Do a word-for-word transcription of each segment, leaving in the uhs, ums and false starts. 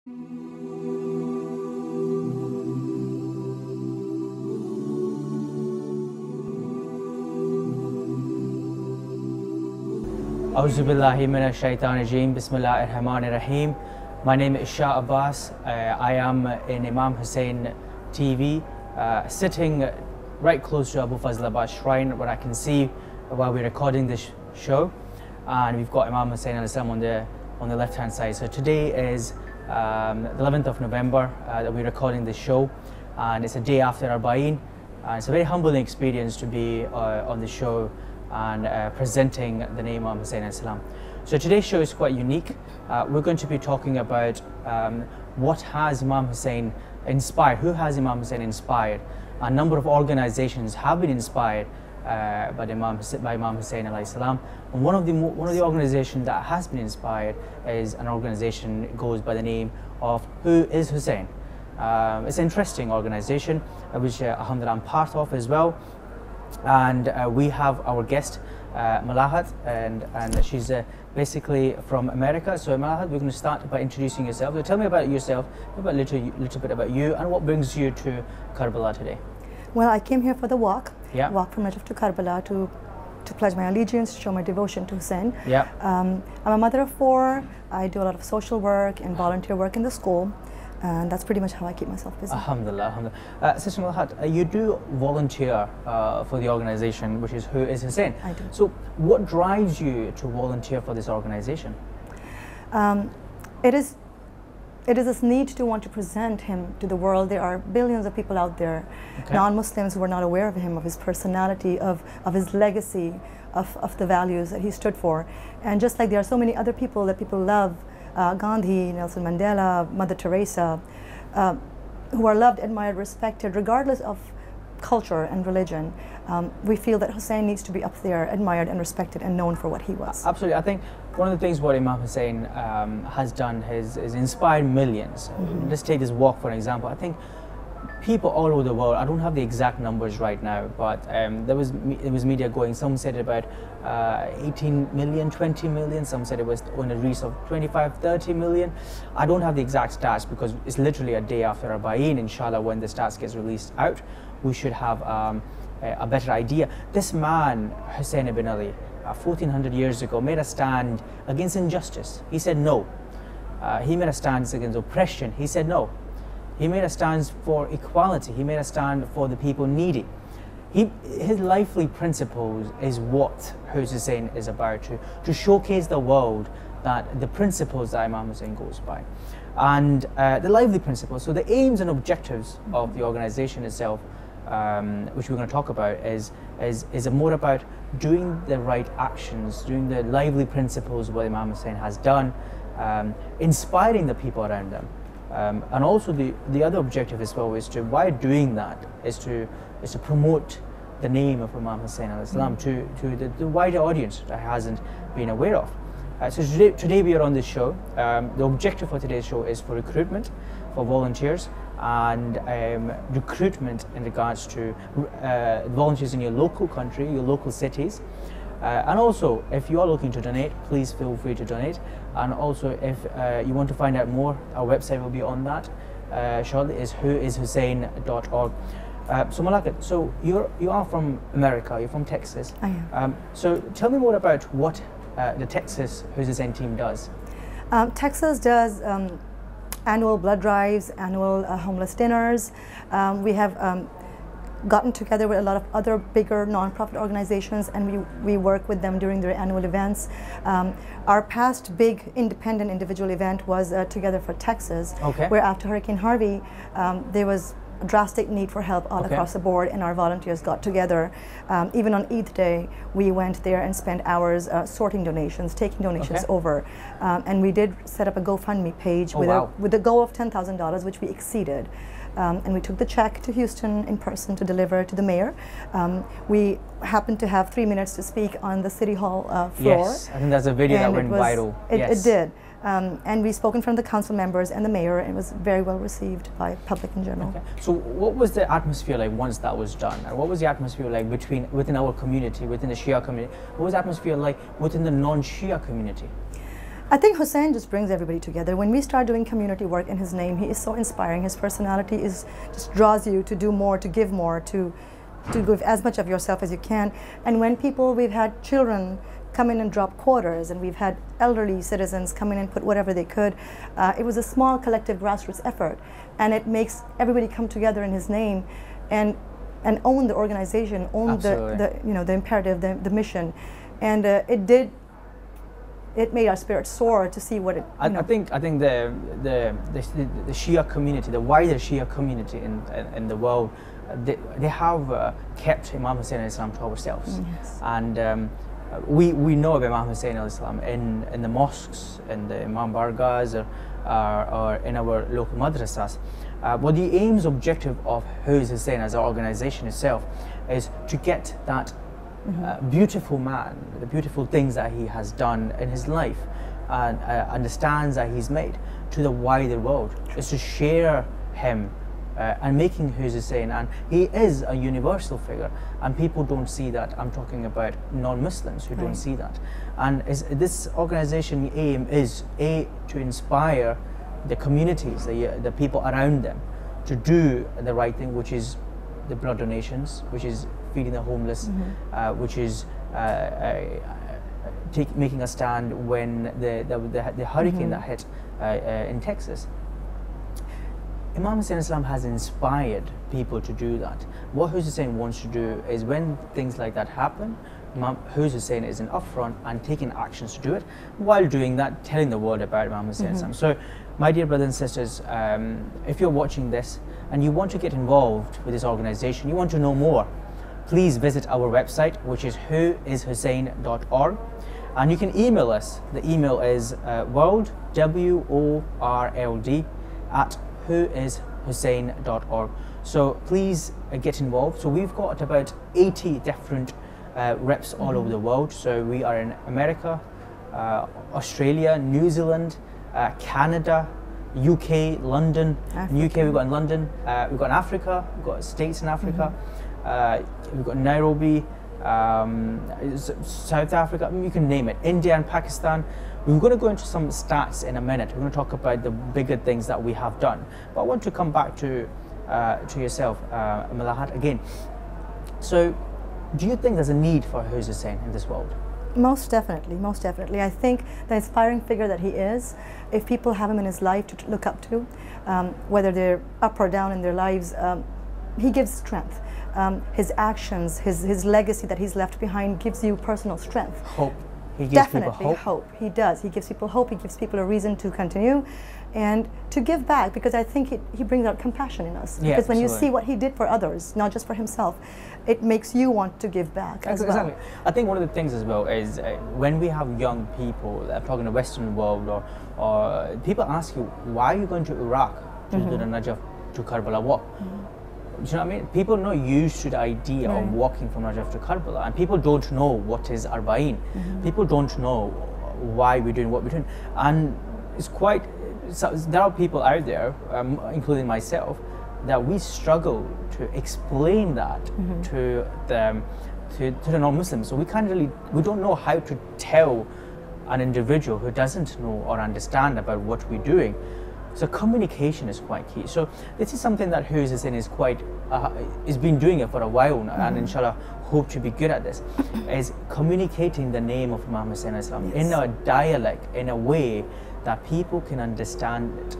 A'udhu billahi minash shaitanir rajeem. Bismillahir rahmanir rahim. My name is Shah Abbas. Uh, I am in Imam Hussein T V, uh, sitting right close to Abu Fazl Abbas shrine, where I can see while we're recording this show. And we've got Imam Hussein on the on the left-hand side. So today is um, the eleventh of November uh, that we're recording this show, and it's a day after Arbaeen. And it's a very humbling experience to be uh, on the show and uh, presenting the name of Hussein alayhi salam. So today's show is quite unique. Uh, we're going to be talking about um, what has Imam Hussein inspired, who has Imam Hussein inspired. A number of organizations have been inspired uh, by, Imam, by Imam Hussein alayhi salam. And one of the one of the organizations that has been inspired is an organization that goes by the name of Who is Hussain. Um, it's an interesting organization, uh, which uh, alhamdulillah I'm part of as well. And uh, we have our guest uh, Malahat, and and she's uh, basically from America. So Malahat, we're going to start by introducing yourself. So tell me about yourself, about a little, little bit about you, and what brings you to Karbala today. Well, I came here for the walk, yeah. walk from Najaf to Karbala to to pledge my allegiance, to show my devotion to Hussein. Yeah. Um, I'm a mother of four. I do a lot of social work and volunteer work in the school. And that's pretty much how I keep myself busy. Alhamdulillah, alhamdulillah. Uh, Sister Malahat, you do volunteer uh, for the organisation, which is Who is Hussain. I do. So what drives you to volunteer for this organisation? Um, it is it is this need to want to present him to the world. There are billions of people out there, okay. non-Muslims who are not aware of him, of his personality, of, of his legacy, of, of the values that he stood for. And just like there are so many other people that people love, Uh, Gandhi, Nelson Mandela, Mother Teresa, uh, who are loved, admired, respected, regardless of culture and religion. Um, we feel that Hussein needs to be up there, admired and respected and known for what he was. Absolutely. I think one of the things what Imam Hussein um, has done is, is inspired millions. Mm-hmm. Let's take this walk for an example. I think people all over the world, I don't have the exact numbers right now, but um, there was there was media going, some said about uh, eighteen million, twenty million, some said it was on a reach of twenty-five, thirty million. I don't have the exact stats because it's literally a day after Arbaeen. Inshallah, when the stats gets released out, we should have um, a, a better idea. This man, Hussein ibn Ali, uh, fourteen hundred years ago, made a stand against injustice. He said no. Uh, he made a stand against oppression. He said no. He made a stand for equality. He made a stand for the people needy. He, his lively principles is what Hussein is about, to, to showcase the world that the principles that Imam Hussein goes by. And uh, the lively principles, so the aims and objectives mm-hmm. of the organization itself, um, which we're going to talk about, is, is, is more about doing the right actions, doing the lively principles what Imam Hussein has done, um, inspiring the people around them. Um, and also the, the other objective as well is to, by doing that, is to, is to promote the name of Imam Hussein alayhi salam to, to the, the wider audience that hasn't been aware of. Uh, so today, today we are on this show. Um, the objective for today's show is for recruitment, for volunteers, and um, recruitment in regards to uh, volunteers in your local country, your local cities. Uh, and also, if you are looking to donate, please feel free to donate. And also, if uh, you want to find out more, our website will be on that. Uh, shortly is who is hussain dot org. Uh, so Malakat, so you're you are from America. You're from Texas. I am. Um, so tell me more about what uh, the Texas Who is Hussain team does. Um, Texas does um, annual blood drives, annual uh, homeless dinners. Um, we have. Um, gotten together with a lot of other bigger non-profit organizations, and we, we work with them during their annual events. Um, our past big independent individual event was uh, Together for Texas, okay. where after Hurricane Harvey, um, there was a drastic need for help all okay. across the board, and our volunteers got together. Um, even on Eid Day, we went there and spent hours uh, sorting donations, taking donations okay. over. Um, and we did set up a GoFundMe page oh, with, wow. a, with a goal of ten thousand dollars, which we exceeded. Um, and we took the check to Houston in person to deliver to the mayor. Um, we happened to have three minutes to speak on the city hall uh, floor. Yes, I think that's a video and that went was, viral. It, yes. it did. Um, and we spoke in front of the council members and the mayor, and it was very well received by public in general. Okay. So what was the atmosphere like once that was done? And what was the atmosphere like between within our community, within the Shia community? What was the atmosphere like within the non-Shia community? I think Hussein just brings everybody together. When we start doing community work in his name, he is so inspiring. His personality is just draws you to do more, to give more, to, to give as much of yourself as you can. And when people, we've had children come in and drop quarters, and we've had elderly citizens come in and put whatever they could. Uh, it was a small collective grassroots effort, and it makes everybody come together in his name and and own the organization, own the, the you know the imperative, the, the mission. And uh, it did, it made our spirits soar to see what it, you I, know. I think, I think the, the, the, the Shia community, the wider Shia community in, in, in the world, they, they have uh, kept Imam Hussein al-Islam to ourselves. Yes. And um, we, we know of Imam Hussein al-Islam in, in the mosques, in the Imam Bargahs, or, or, or in our local madrasas. Uh, but the aims, objective of Who is Hussain as an organization itself is to get that Mm-hmm. uh, beautiful man, the beautiful things that he has done in his life, and uh, uh, understands that he's made to the wider world. True. Is to share him uh, and making Who is Hussain, and he is a universal figure, and people don't see that. I'm talking about non-Muslims who right. don't see that. And is, this organization's aim is a to inspire the communities, the, the people around them, to do the right thing, which is the blood donations, which is feeding the homeless, mm-hmm. uh, which is uh, uh, take, making a stand when the, the, the, the hurricane mm-hmm. that hit uh, uh, in Texas. Imam Hussein Islam has inspired people to do that. What Who is Hussain wants to do is when things like that happen, Imam Hussein is in upfront and taking actions to do it, while doing that, telling the world about Imam Hussein. Mm-hmm. So, my dear brothers and sisters, um, if you're watching this and you want to get involved with this organization, you want to know more, please visit our website, which is who is hussain dot org, and you can email us. The email is uh, world, W O R L D, at who is hussain dot org. So, please uh, get involved. So, we've got about eighty different Uh, reps all mm-hmm. over the world. So we are in America, uh, Australia, New Zealand, uh, Canada, U K, London. Africa. In U K we've got in London, uh, we've got in Africa, we've got states in Africa, mm-hmm. uh, we've got Nairobi, um, South Africa, I mean, you can name it, India and Pakistan. We're going to go into some stats in a minute. We're going to talk about the bigger things that we have done. But I want to come back to, uh, to yourself, uh, Malahat, again. So, do you think there's a need for Who is Hussain in this world? Most definitely, most definitely. I think the inspiring figure that he is, if people have him in his life to look up to, um, whether they're up or down in their lives, um, he gives strength. Um, his actions, his, his legacy that he's left behind gives you personal strength. Hope. He gives definitely people hope. hope. He does. He gives people hope. He gives people a reason to continue and to give back, because I think he, he brings out compassion in us. Yeah, because when absolutely. you see what he did for others, not just for himself, it makes you want to give back as exactly. well. I think one of the things as well is uh, when we have young people that are talking the Western world, or, or people ask you, why are you going to Iraq, to mm-hmm. the Najaf, to Karbala? What? Mm-hmm. Do you know what I mean? People are not used to the idea right. of walking from Najaf to Karbala, and people don't know what is Arbaeen. Mm-hmm. People don't know why we're doing what we're doing, and it's quite. So there are people out there, um, including myself, that we struggle to explain that mm-hmm. to the to, to the non-Muslims. So we can't really, we don't know how to tell an individual who doesn't know or understand about what we're doing. So communication is quite key. So this is something that Who is Hussain is quite uh, has been doing it for a while now, mm-hmm. and inshallah hope to be good at this. Is communicating the name of Imam Hussein Islam yes. in a dialect, in a way that people can understand it.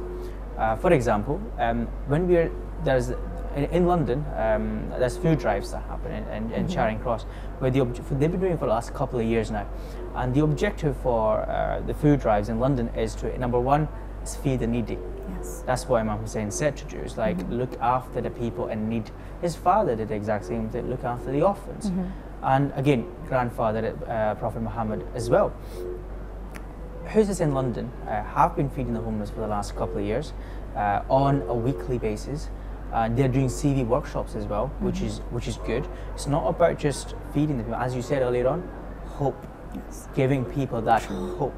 Uh, for example, um, when we're there's in, in London, um, there's food drives that happen in, in, in mm-hmm. Charing Cross, where the they've been doing it for the last couple of years now, and the objective for uh, the food drives in London is to number one is feed the needy. Yes, that's what Imam Hussein said to Jews, like mm-hmm. look after the people in need. His father did the exact same thing, look after the orphans, mm-hmm. and again grandfather uh, Prophet Muhammad as well. Houses in London uh, have been feeding the homeless for the last couple of years uh, on a weekly basis. Uh, they're doing C V workshops as well, mm-hmm. which is which is good. It's not about just feeding the people, as you said earlier on, hope, yes. giving people that hope.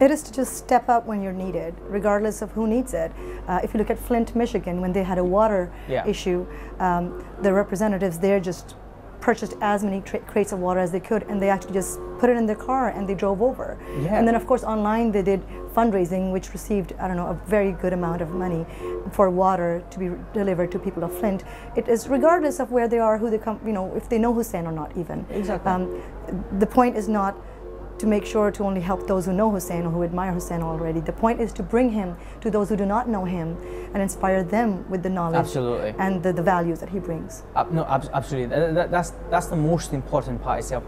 It is to just step up when you're needed, regardless of who needs it. Uh, if you look at Flint, Michigan, when they had a water yeah. issue, um, the representatives there just purchased as many crates of water as they could, and they actually just put it in their car and they drove over. Yeah. And then of course online they did fundraising, which received, I don't know, a very good amount of money for water to be delivered to people of Flint. It is regardless of where they are, who they come, you know, if they know Hussein or not even. Exactly. Um, the point is not to make sure to only help those who know Hussein or who admire Hussein already. The point is to bring him to those who do not know him and inspire them with the knowledge absolutely. and the, the values that he brings. Uh, no, ab absolutely. That, that's, that's the most important part itself.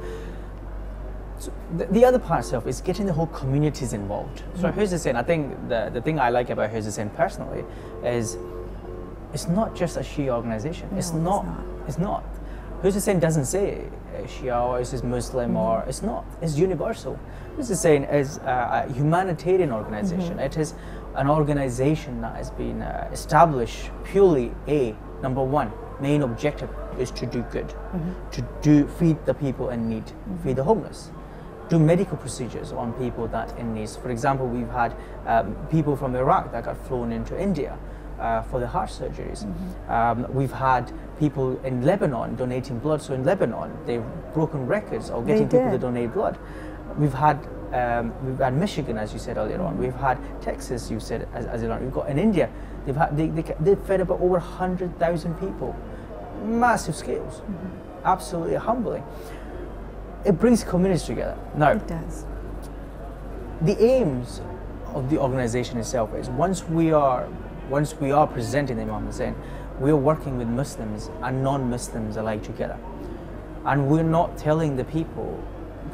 So the, the other part itself is getting the whole communities involved. So mm-hmm. Hussein Hussain, I think the, the thing I like about Hussein Hussain personally is it's not just a Shia organization. No, it's not. It's not. Hussein Hussain doesn't say Shia or is Muslim or it's not, it's universal. This is saying is a humanitarian organization. Mm-hmm. It is an organization that has been established purely a number one main objective is to do good, mm-hmm. to do feed the people in need, mm-hmm. feed the homeless, do medical procedures on people that in need. For example, we've had um, people from Iraq that got flown into India Uh, for the heart surgeries. Mm-hmm. um, we've had people in Lebanon donating blood. So in Lebanon, they've broken records of getting people to donate blood. We've had um, we've had Michigan, as you said earlier on. We've had Texas, you said as, as earlier on. We've got in India, they've had they they, they fed about over one hundred thousand people, massive scales, mm-hmm. absolutely humbling. It brings communities together. Now it does. The aims of the organization itself is once we are. Once we are presenting the Imam Hussein, we are working with Muslims and non-Muslims alike together. And we're not telling the people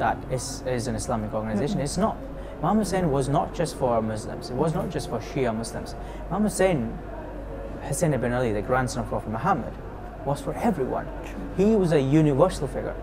that it's, it's an Islamic organization. It's not. Imam Hussein was not just for Muslims. It was not just for Shia Muslims. Imam Hussein, Hussein ibn Ali, the grandson of Prophet Muhammad, was for everyone. He was a universal figure.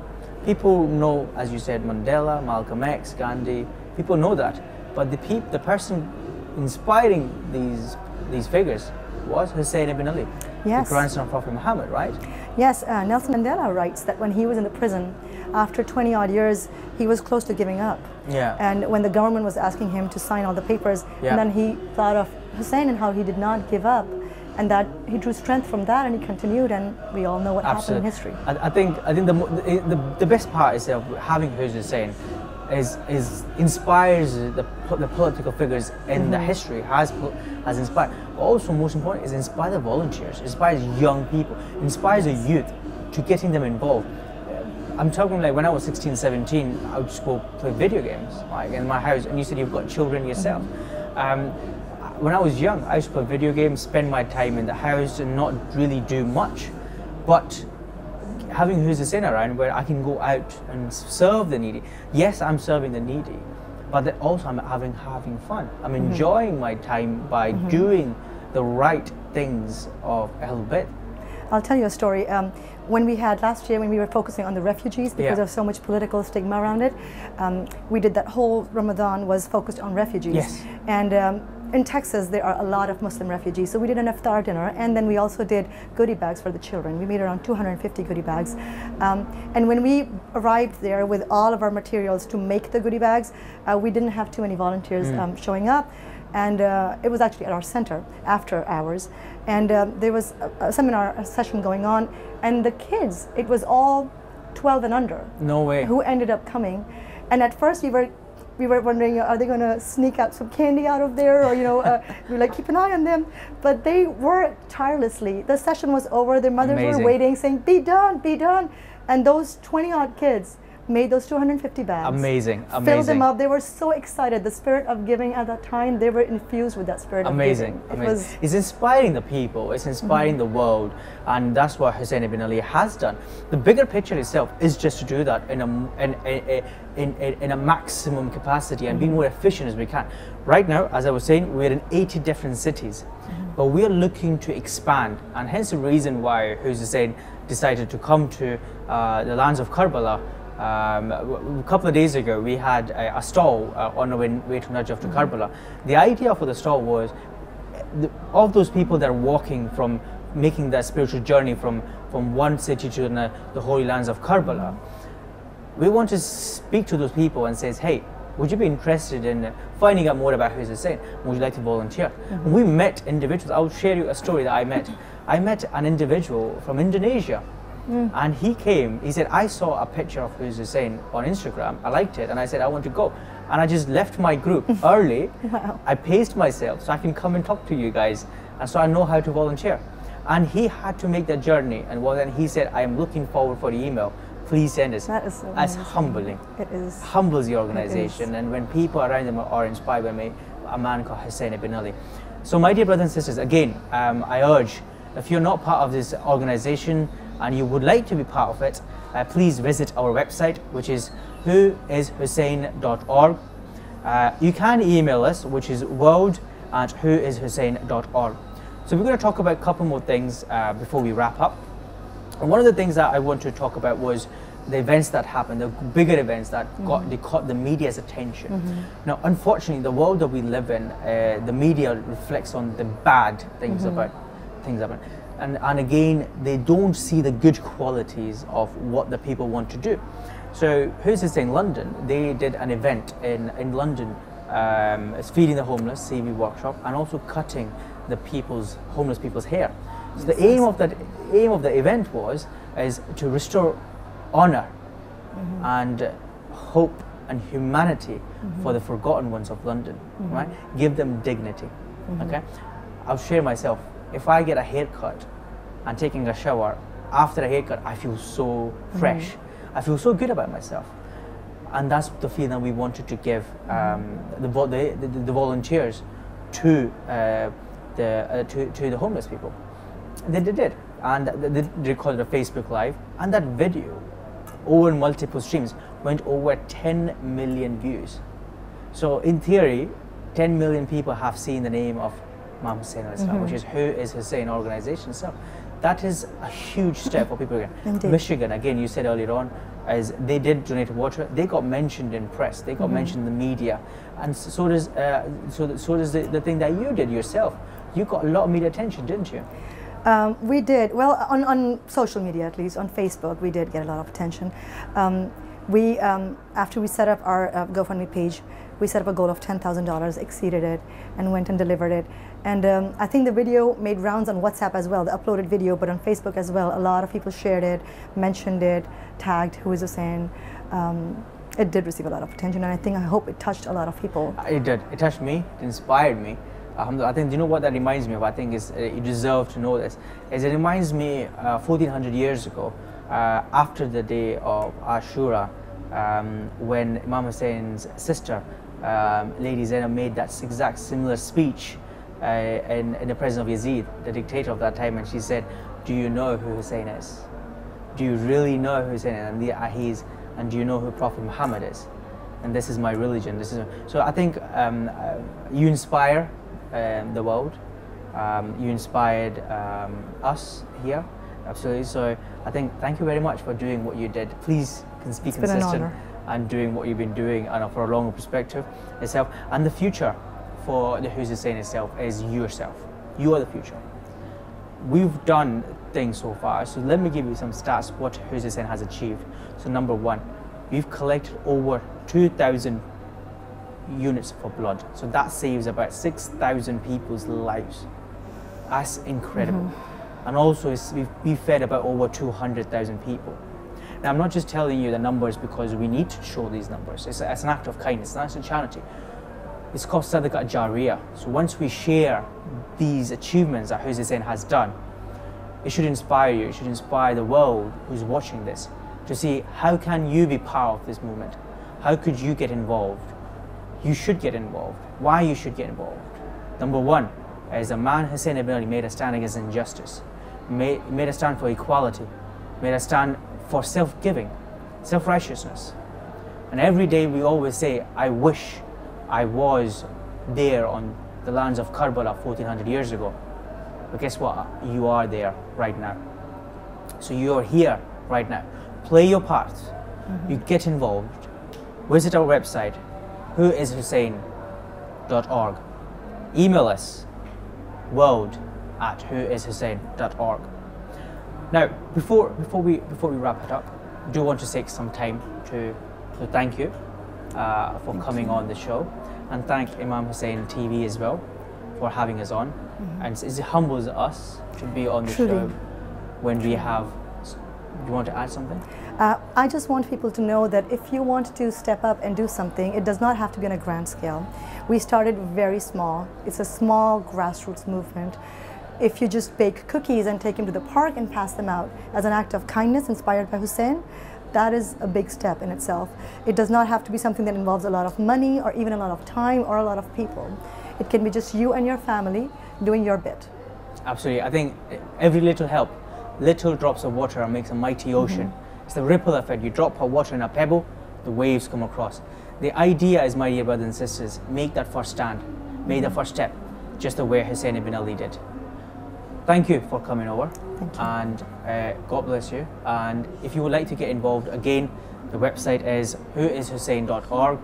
People know, as you said, Mandela, Malcolm X, Gandhi. People know that. But the, pe the person inspiring these these figures was Hussein ibn Ali, yes. the grandson of Prophet Muhammad, right? Yes, uh, Nelson Mandela writes that when he was in the prison, after twenty odd years, he was close to giving up. Yeah. And when the government was asking him to sign all the papers, yeah. and then he thought of Hussein and how he did not give up, and that he drew strength from that, and he continued, and we all know what Absolutely. happened in history. I, I think I think the, the, the best part is of having Hussein Is, is inspires the, the political figures in mm-hmm. the history, has, has inspired. Also, most important, is inspire the volunteers, inspires young people, inspires the youth to getting them involved. I'm talking like when I was sixteen, seventeen, I would just go play video games like in my house, and you said you've got children yourself. Mm-hmm. um, when I was young, I used to play video games, spend my time in the house and not really do much. But having Hussein around where I can go out and serve the needy. Yes, I'm serving the needy, but that also I'm having having fun. I'm mm-hmm. enjoying my time by mm-hmm. doing the right things of Ahlul-Bayt. I'll tell you a story. Um, when we had last year, when we were focusing on the refugees, because yeah. there's so much political stigma around it, um, we did that whole Ramadan was focused on refugees. Yes. And. Um, In Texas, there are a lot of Muslim refugees, so we did an iftar dinner, and then we also did goodie bags for the children. We made around two hundred fifty goodie bags. Um, and when we arrived there with all of our materials to make the goodie bags, uh, we didn't have too many volunteers mm. um, showing up. And uh, it was actually at our center after hours. And uh, there was a, a seminar, a session going on, and the kids, it was all twelve and under. No way. Who ended up coming. And at first we were We were wondering, are they going to sneak out some candy out of there, or you know, uh, we were like keep an eye on them. But they worked tirelessly. The session was over. Their mothers Amazing. were waiting, saying, "Be done, be done." And those twenty odd kids made those two hundred fifty bags. Amazing, amazing. Filled them up. They were so excited. The spirit of giving at that time, they were infused with that spirit. Amazing, of giving. It amazing. It's inspiring the people. It's inspiring mm-hmm. the world, and that's what Hussein ibn Ali has done. The bigger picture itself is just to do that in a in a. a In, in, in a maximum capacity and mm-hmm. being more efficient as we can. Right now, as I was saying, we're in eighty different cities, mm-hmm. but we're looking to expand, and hence the reason why Hussein decided to come to uh, the lands of Karbala. Um, a couple of days ago, we had a, a stall uh, on our way to Najaf to mm-hmm. Karbala. The idea for the stall was, the, of those people that are walking from, making that spiritual journey from, from one city to the, the holy lands of Karbala, mm-hmm. we want to speak to those people and says, hey, would you be interested in finding out more about who is Hussein? Would you like to volunteer? Mm-hmm. We met individuals. I'll share you a story that I met. I met an individual from Indonesia Mm. And he came, he said, I saw a picture of Who is Hussain on Instagram, I liked it, and I said, I want to go. And I just left my group early. Wow. I paced myself so I can come and talk to you guys, and so I know how to volunteer. And he had to make that journey, and well, then he said, I am looking forward for the email, please send us. That is so That's amazing. Humbling. It is. Humbles the organization, and when people around them are inspired by me, a man called Hussein ibn Ali. So my dear brothers and sisters, again, um, I urge, if you're not part of this organization, and you would like to be part of it, uh, please visit our website, which is who is hussain dot org. Uh, you can email us, which is world at who is hussain dot org. So we're going to talk about a couple more things uh, before we wrap up. And one of the things that I want to talk about was the events that happened, the bigger events that mm-hmm. got, they caught the media's attention. Mm-hmm. Now, unfortunately, the world that we live in, uh, the media reflects on the bad things mm-hmm. about things happen. And, and again, they don't see the good qualities of what the people want to do. So, Who is Hussain London, they did an event in, in London, um, it's feeding the homeless, C V workshop, and also cutting the people's, homeless people's hair. So the aim of, that, aim of the event was is to restore honor mm-hmm. and hope and humanity mm-hmm. for the forgotten ones of London, mm-hmm. right? Give them dignity, mm-hmm. okay? I'll share myself. If I get a haircut and taking a shower, after a haircut, I feel so fresh. Mm-hmm. I feel so good about myself. And that's the feeling that we wanted to give um, the, the, the volunteers to, uh, the, uh, to, to the homeless people. They, they did. And they, they recorded a Facebook Live. And that video, over multiple streams, went over ten million views. So in theory, ten million people have seen the name of Imam Hussein al-Islam, mm-hmm. which is Who is Hussain organization itself. That is a huge step for people. Again, Michigan, again, you said earlier on, as they did donate water, they got mentioned in press, they got mm-hmm. mentioned in the media, and so does uh, so so does the, the thing that you did yourself. You got a lot of media attention, didn't you? Um, we did. Well, on on social media, at least on Facebook, we did get a lot of attention. Um, we um, after we set up our uh, GoFundMe page, we set up a goal of ten thousand dollars, exceeded it, and went and delivered it. And um, I think the video made rounds on WhatsApp as well, the uploaded video, but on Facebook as well. A lot of people shared it, mentioned it, tagged Who is Hussain. Um, it did receive a lot of attention, and I think, I hope it touched a lot of people. It did. It touched me. It inspired me. Alhamdulillah. I think, you know what that reminds me of? I think is, uh, you deserve to know this. Is it reminds me uh, fourteen hundred years ago, uh, after the day of Ashura, um, when Imam Hussein's sister, Um, Lady Zainab, made that exact similar speech uh, in, in the presence of Yazid, the dictator of that time, and she said, do you know who Hussein is? Do you really know who Hussein is? And the Ahis, and do you know who Prophet Muhammad is? And this is my religion. This is so I think um, uh, you inspire um, the world, um, you inspired um, us here, absolutely. So I think thank you very much for doing what you did. Please can speak consistent. It's been an honor. And doing what you've been doing, and for a longer perspective itself, and the future for the Who is Hussain itself is yourself. You are the future. We've done things so far, so let me give you some stats what Who is Hussain has achieved. So number one, we've collected over two thousand units for blood, so that saves about six thousand people's lives. That's incredible. Mm-hmm. And also we've, we've fed about over two hundred thousand people. Now, I'm not just telling you the numbers because we need to show these numbers. It's, a, it's an act of kindness, it's not a charity. It's called Sadaqa Jariya. So once we share these achievements that Who is Hussain has done, it should inspire you, it should inspire the world who's watching this to see how can you be part of this movement? How could you get involved? You should get involved. Why you should get involved? Number one, as a man Hussein ibn Ali made a stand against injustice, made, made a stand for equality, made a stand for self-giving, self-righteousness. And every day we always say, I wish I was there on the lands of Karbala fourteen hundred years ago. But guess what? You are there right now. So you are here right now. Play your part. Mm-hmm. You get involved. Visit our website, who is hussain dot org. Email us, world at who is hussain dot org. Now, before before we before we wrap it up, I do want to take some time to to thank you uh, for thank coming you. on the show, and thank Imam Hussein T V as well for having us on. Mm-hmm. And it humbles us to be on the Truly. show when Truly. we have Do you want to add something? Uh, I just want people to know that if you want to step up and do something, it does not have to be on a grand scale. We started very small. It's a small grassroots movement. If you just bake cookies and take them to the park and pass them out as an act of kindness inspired by Hussein, that is a big step in itself. It does not have to be something that involves a lot of money or even a lot of time or a lot of people. It can be just you and your family doing your bit. Absolutely. I think every little help, little drops of water makes a mighty ocean. Mm-hmm. It's the ripple effect. You drop a water in a pebble, the waves come across. The idea is, my dear brothers and sisters, make that first stand, mm-hmm. make the first step, just the way Hussein ibn Ali did. Thank you for coming over. Thank you. And uh, God bless you. And if you would like to get involved again, the website is who is hussain dot org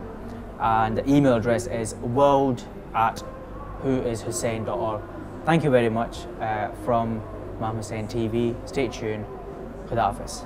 and the email address is world at who is hussain dot org. Thank you very much uh, from Imam Hussein T V. Stay tuned. Khudafis.